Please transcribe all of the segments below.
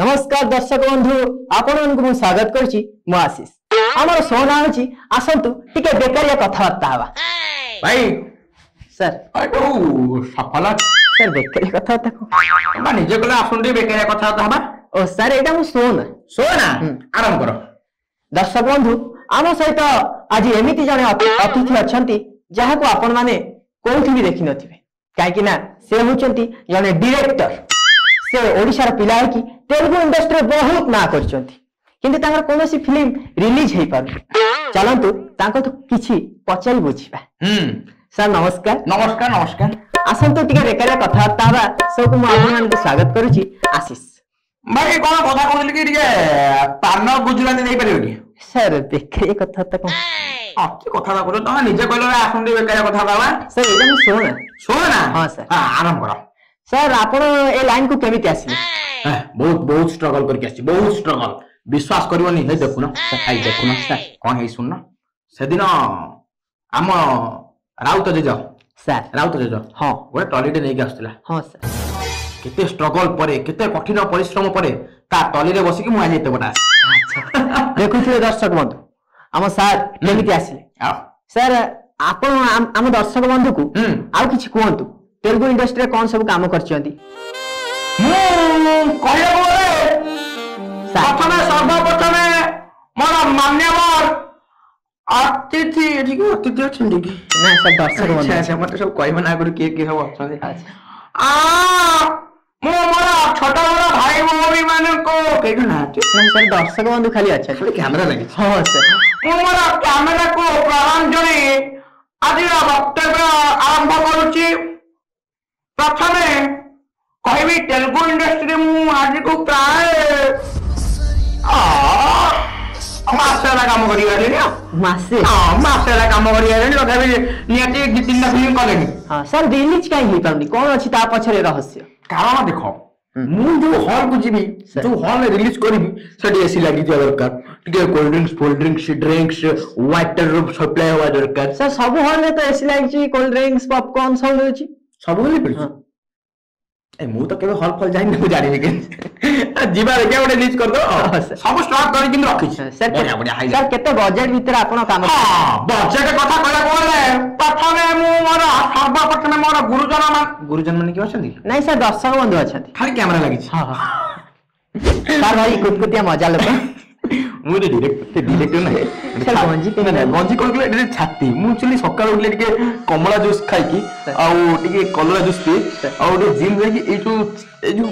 नमस्कार दर्शक बंधु आपन स्वागत करछि मु आशीष हमर शो ना होछि आसंतु टिके बेकारिया कथावार्ता हवा भाई सर ओ सफला सर बेकारिया कथावार्ता को माने जे कोला आसंतु बेकारिया कथावार्ता हवा ओ सर एटा मु शो ना आराम करो दर्शक बंधु आम सहित आज एमिति जने अतिथि अछंती जहा को आपन माने कोथि भी देखि नथिबे काहे कि ना से होचंती जने डायरेक्टर से ओडिसा रा पिला है कि तेलुगु इंडस्ट्री बहुत ना कर फिल्म रिलीज हो पार चलतु तो किसी पचारि बुझा सर नमस्कार नमस्कार नमस्कार आसतु बेकारिया कथबार्ता हवा सब को स्वागत करुच्ची आशीष भाई कौन कथा कहन गुजराती नहीं पारे सर बेकारिया कथबार्ता कथा कह निजे कहल आसतु बेकारिया कथबार्ता हवा सर ये शो ना हाँ सर हाँ आराम कर सर आप लाइन को केमी आसिले बहुत स्ट्रगल करके बहुत स्ट्रगल विश्वास करनी देखुन सर कौन है सुन से दिन आम राउत जेज सर राउत जेज हाँ गोटे टलीटे नहीं आसाला हाँ सर केते स्ट्रगल पर केते कठिन परिश्रम पर टली में बसिक मुझे एत बड़ा देखुए दर्शक बंधु आम सार केमी आसिले सर आप आम दर्शक बंधु को आउ कि कहतु तेलुगु इंडस्ट्री कौन सब काम कर सर्वप्रथमे मोर मान्यवर अतिथि ना सब दर्शक अच्छा मत सब कहना आगे किए सब अच्छा छोट बड़ भाई भाई मान को सर दर्शक बंधु खाली अच्छा खाली कैमरा लगे हाँ सर मोर कैमेरा को प्रणाम जनाई आज वक्तव्य आरंभ करुच्ची प्रथम कहि तेलुगु इंडस्ट्री मु आज को प्राय मासेला काम करी आले ना मासे हां मासेला काम करी आले लगा भी नियति गितिन फिल्म कले हां सर रिलीज काई हे पाउनी कोन अछि ता पछरे रहस्य कारण देखो मु जो हॉल को जीबी जो हॉल में रिलीज करबी सेडी एसी लागि जे दरकार टिके cold drinks drinks water supply होवा दरकार सर सब हॉल में तो एसी लागि छी कोल्ड ड्रिंक्स पॉपकॉर्न सब होई छी सब होली पड़ी मु तो केबे हॉल फॉल जाई न जानी के जीवा रे केबे रिलीज कर दो सब स्टॉक कर के रखी सर बढ़िया बढ़िया हाई सर केते बजट भीतर आपन काम हां बजट कथा कहला बोले प्रथमे मु मोर सर्वप्रथमे मोर गुरुजन माने के आछन नहीं सर दर्शक बंधु आछन खाली कैमरा लागी हां सर भाई कुटकुटिया मजा लगा मु रे डायरेक्ट नहीं सर गंजी कोन के डायरेक्ट छाती मु चली सकाळ उठले टिके कमला जूस खाइ की आ टिके कलरा जूस पी आ रे जिम रे की ए जो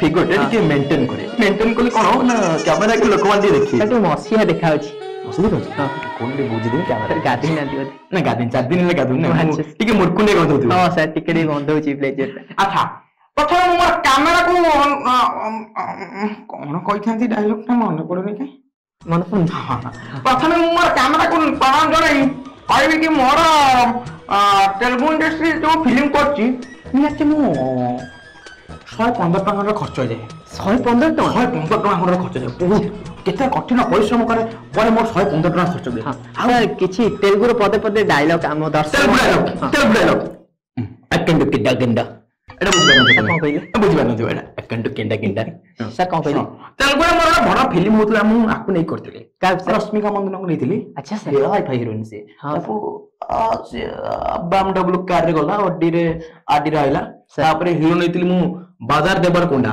फिगर टिके मेंटेन करले कोन ना कैमरा के लोक मान देखि सर मसिया देखाउ छी मसिया देखाउ हां कोन ले बुझि दे कैमरा गादिन ना दियो ना गादिन चार दिन ले गादु ना टिके मुरकुने गंधौ दियो हां सर टिके गंधौ छी प्लेजर अच्छा प्रथम मोर कैमरा को कोन कहि थांती डायलॉग ना मन पड़ो नै मन प्रथम मोर कैमरा को प्रणाम जन कह कि मोर तेलुगु इंडस्ट्री जो फिल्म करती शहे 115 टका खर्च हो जाए 115 टका खर्च हो जाए बहुत केते कठिन परिश्रम करे पर मोर 115 टका खर्च हो जाए हां किछि तेलुगु रो पदे पदे डायलॉग आम दर्शक डायलॉग अकंड किडा गंडा एडा बुझबानो अकंड किडा गंडा सर कौन कहिले तेलुगु रो बड़ा फिल्म होतला मु आपको नहीं करथले का रश्मिका मंदना को लेथली अच्छा सर हाई-फाई हीरोइन से ताको BMW कार रे गला ओडी रे आडी रहला तापरे हीरो नेथली मु बाजार देवर कोंडा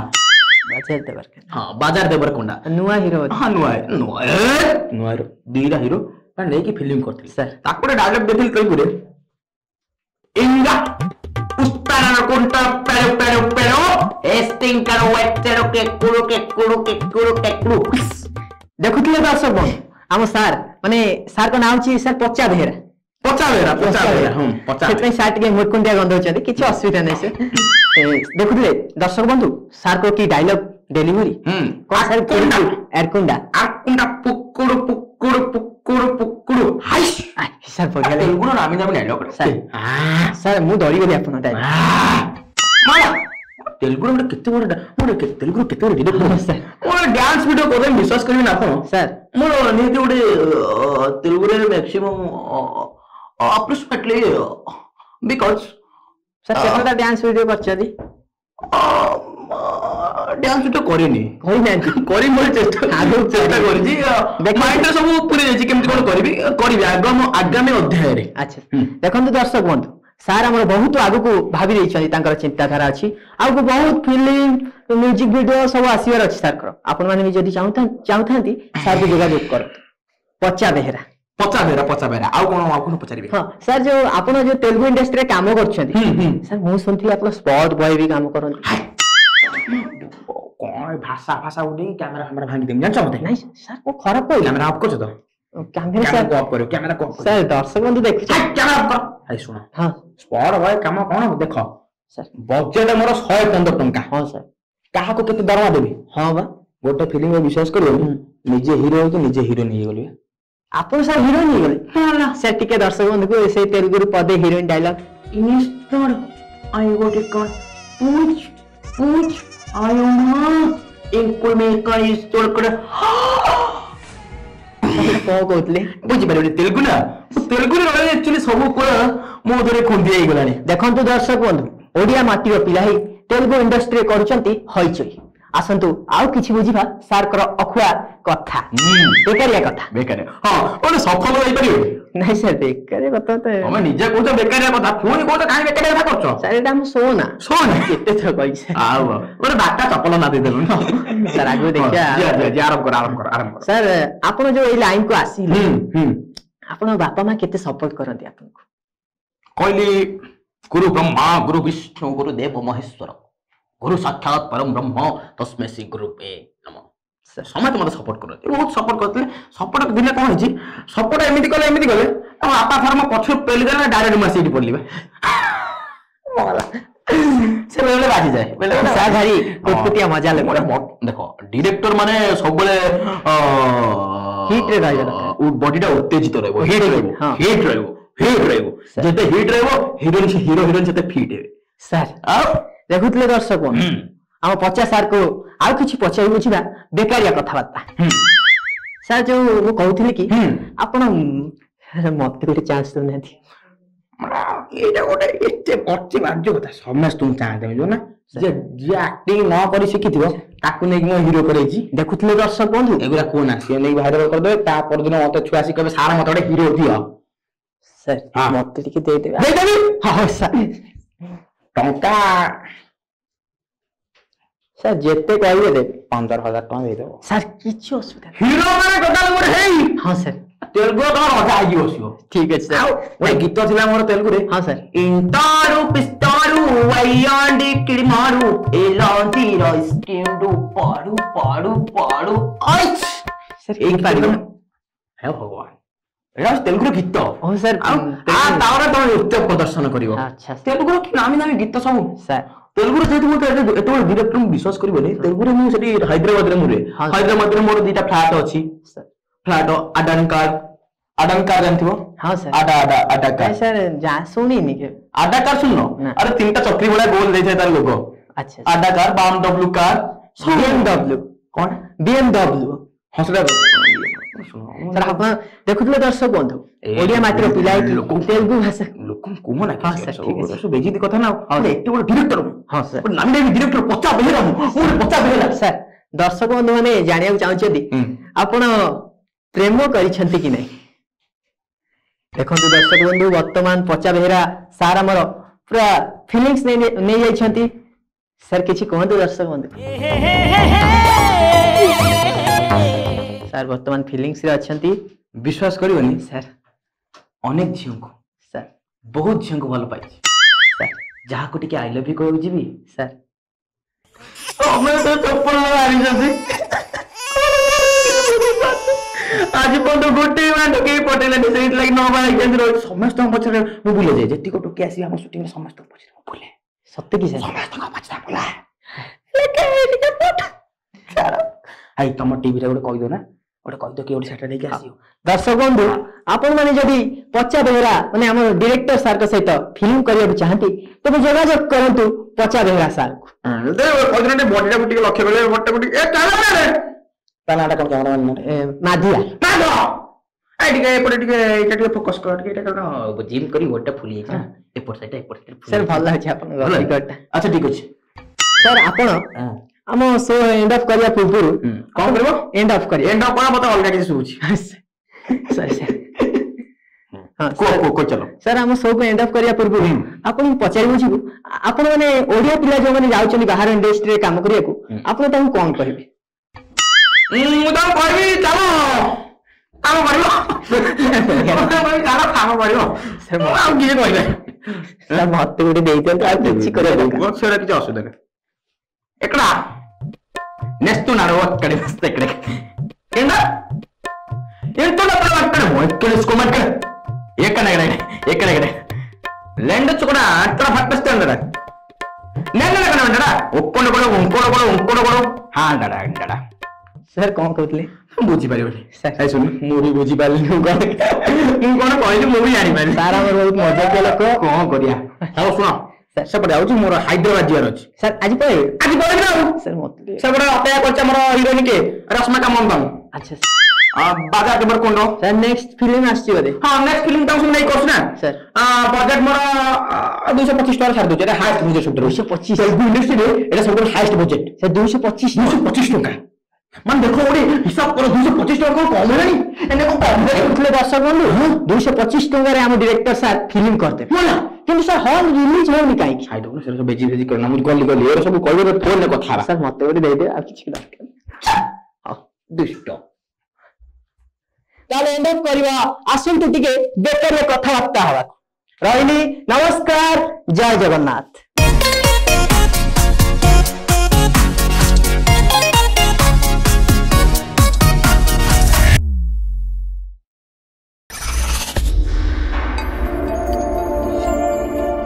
बाजार देवर कोंडा नुवा हीरो हां नुवा दीरा हीरो पर लेकी फिल्म करथली सर ताको डायलॉग देथली कहि पुरे इंगा उस्तारा कोंटा पेरो पेरो पेरो एस्टिंग करो वेटेरो के कुरो के कुरो के कुरो के कुरो देखुथिले दर्शक बन हम सर माने सर को नाम छी सर पच्चा बेरा हम पच्चा सेतै साइड के मुरकुंडिया गंध होचै किछ असुविधा नै से देखुथिले दर्शक बंधु सर को की डायलॉग डिलीवरी कोन सर अरकुंडा पुकुड़ पुकुड़ पुकुड़ पुकुड़ हाय सर बढ़िया तेलुगु नामी नामी डायलॉग सर हां सर मु डरी गली अपन डायलॉग माया तेलुगु में कितने बड़ा मोर के तेलुगु कितने बड़ा डायरेक्टर सर मोर डांस वीडियो को विश्वास करबी ना तो सर मोर नीति उडे तेलुगु रे मैक्सिमम अप्रोक्सिमेटली बिकॉज़ सर कितना डांस वीडियो करछदी डांस तो करिनी करिमो चेष्टा आगो चेष्टा करजी माइंड रे सब पूरे जे केम कोन करबी करबी आगम आगामी अध्याय रे। अच्छा देखन तो दर्शक बंधु सार हमर बहुत आगो को भाबी रहिछन तांकर चिंताधारा अछि आगो बहुत फिल्म म्यूजिक वीडियो सब आसीर अछि सार कर आपन माने भी जदी चाहथांती सार को जोगाजोग कर पचा बेहरा आ कोन आपन पचारीबे। हां सर जो आपन जो तेलुगु इंडस्ट्री रे काम करछथि सर मु सुनथि आपन स्पॉट बॉय भी काम करथि कोन भाषा भाषा उडी कैमरा हमरा भांगी देम जान चाहते नहीं सर को खराब कोइ कैमरा ऑफ कर दो कैमरा सर ऑफ करो कैमरा को सर दर्शक बंधु देख कैमरा ऑफ कर आई सुनो। हां स्पॉट बॉय काम कोन देखो सर बजट मोर 115 टंका। हां सर काहा को केते दरमा देबी। हां बा गोटे फिल्म में विश्वास करियो निजे हीरो के निजे हीरोइन हे गलियो आपन सर हीरोइन हे गले। हां सर टिके दर्शक बंधु को से तेलुगु पदे हीरोइन डायलॉग इंग्लिश तोड़ आई गोटे कोन पूछ पूछ आयो मां इनको में कई स्टोर कर तो कहतले बुझि पारे तेलुगु ना एक्चुअली सब को मो धरे खुंदी आइ गलानी देखन तो दर्शक बंधु ओडिया माटी पिला ही तेलुगु इंडस्ट्री करचंती हलचल आसंतु आउ किछि बुझिबा सार कर अखुआ कथा बेकारिया कथा बेकार। हां ओने सफल होई परियो नहीं सर बेकारिया कथा त हम निजे को तो बेकारिया कथा फोन को तो काहे बेकारिया कथा करछो सर एटा हम सोना केते तो कहि सर आओ और बाटा चपल ना दे देलो सर आगु देखिया जे आराम कर सर आपण जो ए लाइन को आसीले आपण बापा मां केते सपोर्ट करंती आपण को कहली गुरु ब्रह्मा गुरु विष्णु गुरु देव महेश्वर गुरु साक्षात परम ब्रह्म तस्मै श्री गुरुवे नमः सर समस्त मते सपोर्ट करत बहुत सपोर्ट करतले सपोर्ट दिने कोन हिची सपोर्ट एमिति गले आ आपा फार्म पछ पेली गले डायरेक्ट मैसेज पडलीबा मोला से बेले बाजी जाय बेले साधारी कुटकुटिया मजा ले देखो डायरेक्टर माने सब बेले हिट रे जाय उ बॉडी टा उत्तेजित रहबो हिट रहबो जते हिट रहबो हीरोइन जते फिट है सर अब देखुतले दर्शक हम पचा सार को आउ किछि पचाई बुझिबा बेकारिया कथबार्ता सर जो मु कहउथिले कि आपण मत के चांस तो नथि हमरा एटा गोटे एते पच्ची बाजो कथा समस्त तुम चाह देबो ना जे जे एक्टिंग न करि सिकिथिबो ताकु नै म हीरो करैछि देखुतले दर्शक बंधु एगुरा कोन आसी नै भाइरल कर दे ता पर दिन मते छुआ आसी कहबे सारा मते हीरो दियो सर मते टिके दे देबे दे देबी। हां सर टंका सर जेते कहबे दे 15000 टका दे देबो सर किछ असुविधा हीरो माने गदल मोर हेई। हां सर तेलगु तो मजा आइ होसियो ठीक है सर ओए गीत थिला मोर तेलगु रे। हां सर इंतारू पिस्तारू वयांडी किडी मारू एलांती रॉइस टीडू पाडू आइस सर एक पाडू हे भगवान एरा तेलगु गीत ओ सर आ तावरा तो नृत्य प्रदर्शन करिवो। अच्छा तेलगु कि नामी नामी गीत सब सर तेलुगु रे तो एतो डायरेक्टर में विश्वास करिवो नै तेलुगु रे मु सेठी हैदराबाद रे मोर दुटा फ्लैट अछि सर फ्लैट अडान कार्ड जानथिबो। हां सर अडा कार्ड सर जा सुनिनी के अडा कार्ड सुननो अरे तीनटा चक्री वाला गोल दैथे तार लोगो। अच्छा अडा कार्ड BMW कार BMW कोन BMW हसरा सर आप देखुतले दर्शक बंधु ओडिया मात्र पिलाय कि तेलुगु भाषा लोकन कोमो ना सर सो बेजी कथा ना एते बड़ डायरेक्टर। हां सर नाम दे डायरेक्टर पचा बेहरा सर दर्शक बंधु माने जानिया चाहौ छथि आपण प्रेम करि छथि कि नै देखो दर्शक बंधु वर्तमान पचा बेहरा सारा हमर पूरा फीलिंग्स नै जाय छथि सर किछि कहंतु दर्शक बंधु सर वर्तमान फीलिंग्स रे अछंती विश्वास करिवनी सर अनेक झियो को सर बहुत झियो को भल पाई सर जहा को टिके आई लव यू कहउ जीबी सर हमरे तो चप्पल आरी जसी आज बंद गोटे मान के पटेले से लाइक न भाई केंद्र समस्त पछरे मु भूले जाय जेती को टोके आसी हम शूटिंग में समस्त पछरे भूले सत्य की सर समस्त का पछरा भूला लेके टिके पट सर आई तुम टीवी रे कोइ दो ना ओडे कहि तो कि ओडी सैटरडे के आसीयो दर्शक बंधु आपण माने जदी पचा बेहरा माने हमर डायरेक्टर सर के सहित फिल्म करियो चाहंती तबे जोगाजोग करंतु पचा बेहरा सर को दे ओदिनटे बॉडी टाकु टिके लक्ष्य बेले बॉडी टाकु ए काला रे तानाटा कोन कैमरा मान माधिया माधो ए टिके एपोट टिके एटा टिके फोकस कर टिके एटा कोन जिम करी ओटा फुली जा एपोट साइड एपोट साइड सर भल्ला छै आपण गलती करता। अच्छा ठीक अछि सर आपण आम शो एंड ऑफ करिया पूर्व कौन करबो एंड ऑफ करिया एंड ऑफ कोन पता अलगा के सोच सॉरी सर हां को को चलो सर हम शो पे एंड ऑफ करिया पूर्व आपण पचाइबो छी आपण माने ओडिया पिला जो माने जाउचनी बाहर इंडस्ट्री रे काम करिया को आपण ताऊ कोन कहबे मु ताऊ कहबी चलो काम करियो काम करियो सर हम किए कहबे सर मत गुडी देइतन आ किछि करियो बहुत सारा किछि असुविधा एकड़ा नेस्तु नारवत कडे बसते कडे केंदा एंतो ना प्रवत कर होय के इसको मत कर एक ना करे लेंड चुकड़ा अटरा फट बसते अंदर नेने ना करना डा ओकोन बड़ो हां डा सर कौन कहतले बुझी पारियो सर आई सुन मोरी बुझी पाले न कोन कहले मोरी जानि पारे सारा बहुत मजा के लोक कोन करिया आओ सुनो सर सबडा आउज मोर हैदराबाद जियर अछि सर आज पय ना सर मत सबडा अतया करछ मोर हीरोइन के रश्मिका मंदन अच्छा आ बाजार के बर कोंडो सर नेक्स्ट फिल्म आछि बरे हां नेक्स्ट फिल्म त हम नै करछ ना सर आ बजट मोर 225 डॉलर छाड़ दो जेटा हाईएस्ट बजट सब 225 सब इंडस्ट्री रे एटा सब हाईएस्ट बजट सर 225 टका मन देखो ओडी हिसाब करो 225 टका कम होलानी एने को कम होले दर्शक बंधु 225 टका रे हम डायरेक्टर सर फिल्म करते होला किंतु सर हॉल रिलीज होनी काई आई डोंट नो सर सब बेजी करना मुझ गली ये सब कहबे फोन ने कथा सर मत ओडी दे दे आ किछि दरकार आ दुष्ट ताले एंड अप करबा आसंतु टिके बेकर रे कथा वार्ता हवा रहिनी नमस्कार जय जगन्नाथ।